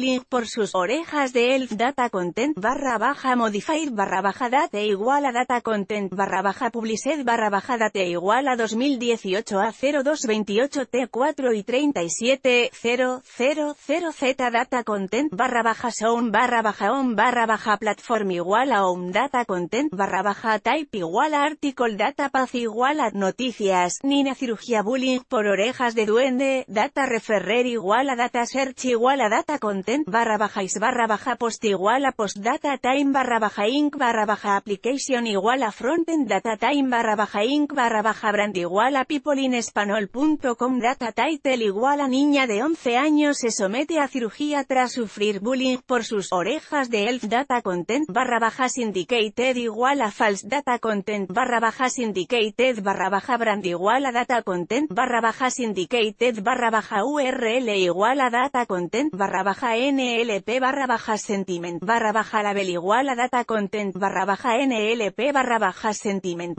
bullying por sus orejas de elf. Data content / modifier / date igual a data content / published / date igual a 2018 a 0228 T4 y 37 000Z data content / sound / on / platform igual a home data content / type igual a article data path igual a noticias. Nina cirugía bullying por orejas de duende. Data referrer igual a data search igual a data content / is / post igual a post data time / inc / application igual a frontend data time / inc / brand igual a peopleenespanol.com. Data title igual a niña de 11 años se somete a cirugía tras sufrir bullying por sus orejas de elf. Data content / syndicated igual a false data content / syndicated / brand igual a data content / syndicated / url igual a data content / nlp / sentiment / label igual a data content / nlp / sentiment /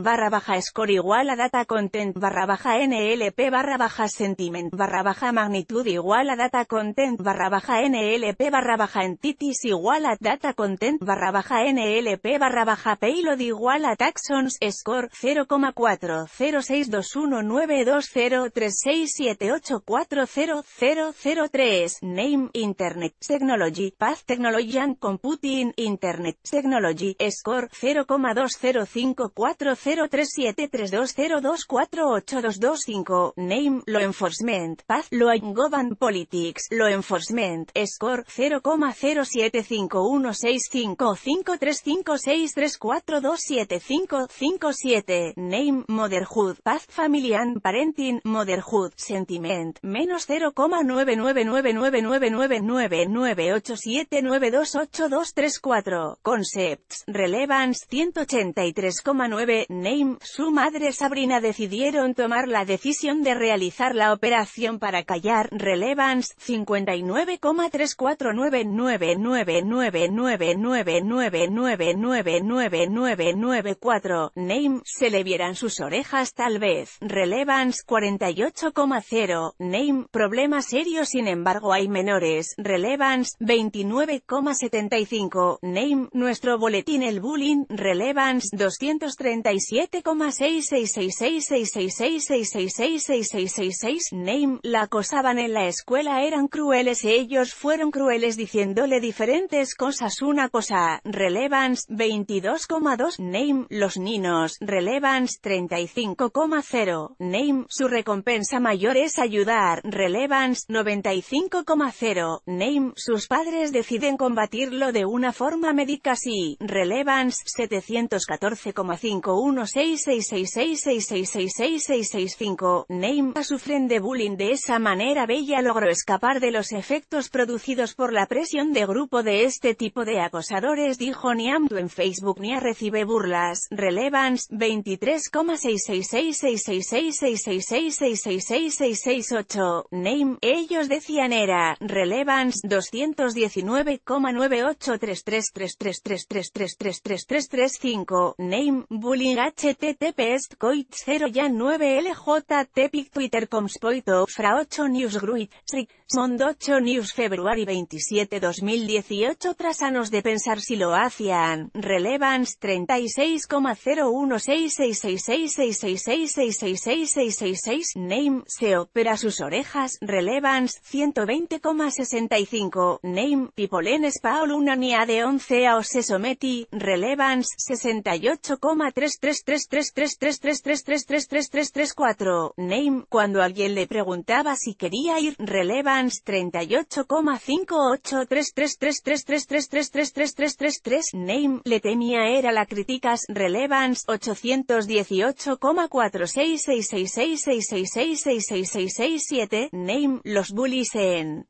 score igual a data content / nlp / sentiment / magnitud igual a data content / nlp / entities igual a data content / nlp / payload igual a taxons. Score 0,40621920367840003. Name Internet Technology Path Technology and Computing Internet Technology. Score 0,20540373202482225. Name Law Enforcement Path Law and Government Politics Law Enforcement. Score 0,0751655356343427557. Name Motherhood Path Family and Parenting Motherhood Sentiment -0,99999999879282234. Concepts Relevance 183,9. Name Su madre Sabrina decidieron tomar la decisión de realizar la operación para callar. Relevance 59,349999999999994. Name Se le vieran sus orejas tal vez. Relevance 48,0. Name Problema serio sin embargo hay menores. Relevance 29,75. Name Nuestro boletín el bullying. Relevance 237,6666666666666. Name La acosaban en la escuela, eran crueles, ellos fueron crueles diciéndole diferentes cosas una cosa. Relevance 22,2. Name Los niños. Relevance 35,0. Name Su recompensa mayor es ayudar. Relevance 95,0. Name Sus padres deciden combatirlo de una forma médica sí. Relevance 714,5166666666665. Name Sufren de bullying de esa manera. Bella logró escapar de los efectos producidos por la presión de grupo de este tipo de acosadores, dijo Niamtu en Facebook. Nia recibe burlas. Relevance 23,6666666666668. Name Ellos decían era. Relevance 219,9833333333335. Name Bullying https coit 0ya9ljtpic twitter.com/spoito fra 8 News Gruit Srixmond 8 News February 27 2018 tras años de pensar si lo hacían. Relevance 36,016666666666666. Name Se opera sus orejas. Relevance 120,65. Name People en español una niña de 11 años se someti. Relevance 68,3333333333334. Name Cuando alguien le preguntaba si quería ir. Relevance 38,583333333333333. Name Le temía era la críticas. Relevance 818,46666666667. Name Los bullies en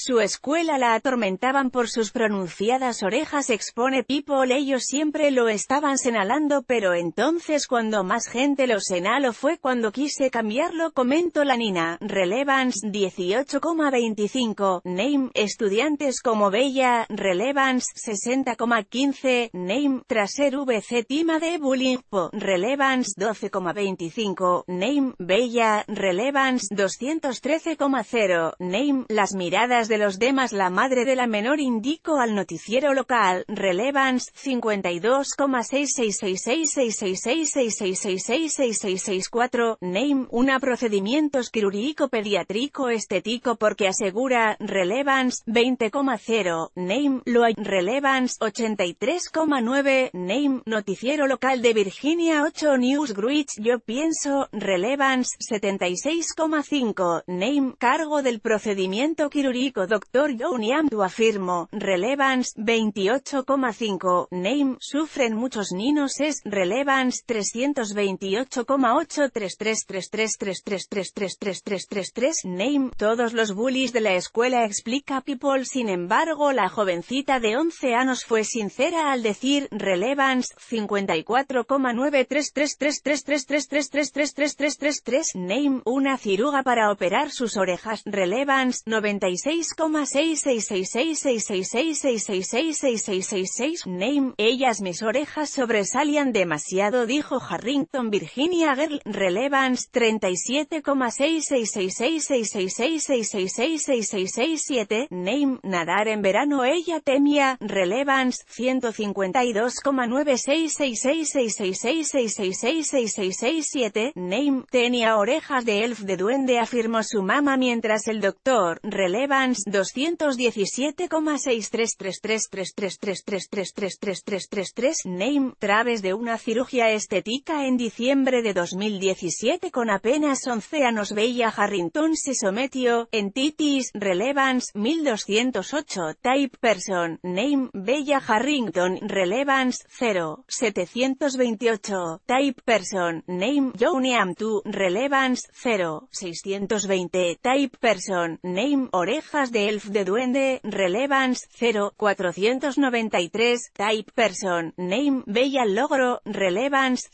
Su escuela la atormentaban por sus pronunciadas orejas, expone People. Ellos siempre lo estaban señalando, pero entonces cuando más gente lo señaló fue cuando quise cambiarlo, comentó la nina. Relevance 18,25, name, estudiantes como Bella, relevance 60,15, name, tras ser víctima de bullying, po, relevance 12,25, name, Bella, relevance 213,0, name, las miradas de los demás. La madre de la menor indicó al noticiero local, relevance 52,666666666666664, name, una procedimiento quirúrgico pediátrico estético porque asegura, relevance 20,0, name, lo hay, relevance 83,9, name, noticiero local de Virginia 8 News Gruich. Yo pienso, relevance 76,5, name, cargo del procedimiento quirúrgico Dr. John Niamtu afirmó, relevance 28,5, name, sufren muchos niños es, relevance 328,8333333333333, name, todos los bullies de la escuela, explica People. Sin embargo, la jovencita de 11 años fue sincera al decir, relevance 54,933333333333333, name, una ciruga para operar sus orejas, relevance 96,6666666666666, name, ellas mis orejas sobresalían demasiado, dijo Harrington, Virginia Girl, relevance 37,6666666666667, name, nadar en verano ella temía, relevance 152,9666666666667, name, tenía orejas de elf de duende, afirmó su mamá, mientras el doctor, relevance 217,633333333333333, name, través de una cirugía estética en diciembre de 2017 con apenas 11 años, Bella Harrington se sometió, entities, relevance 1208, type person, name, Bella Harrington, relevance 0,728, type person, name, John Niamtu, relevance 0,620, type person, name, orejas de elf de duende, relevance 0,493, type person, name, Bella logro, relevance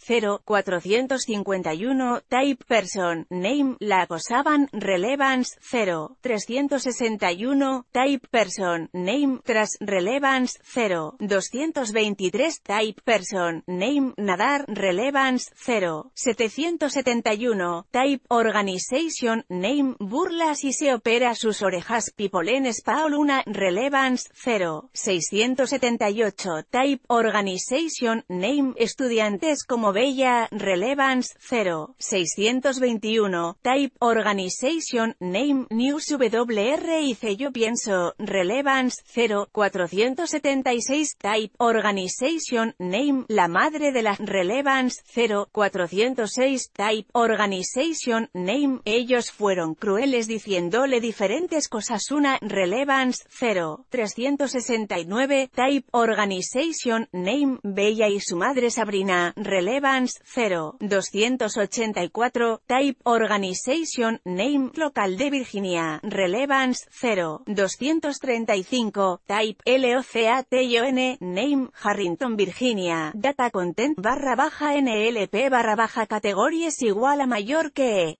0,451, type person, name, la acosaban, relevance 0,361, type person, name, tras, relevance 0,223, type person, name, nadar, relevance 0,771, type organization, name, burlas y se opera sus orejas. People en español, una, relevance 0,678, type organization, name, estudiantes como Bella, relevance 0,621, type organization, name, news WRIC. Yo pienso, relevance 0,476, type organization, name, la madre de la, relevance 0,406, type organization, name, ellos fueron crueles diciéndole diferentes cosas. Una, relevance 0,369, type organization, name, Bella y su madre Sabrina, relevance 0,284, type organization, name, local de Virginia, relevance 0,235, type LOCATION, name, Harrington, Virginia, data content /NLP /categories igual a mayor que E.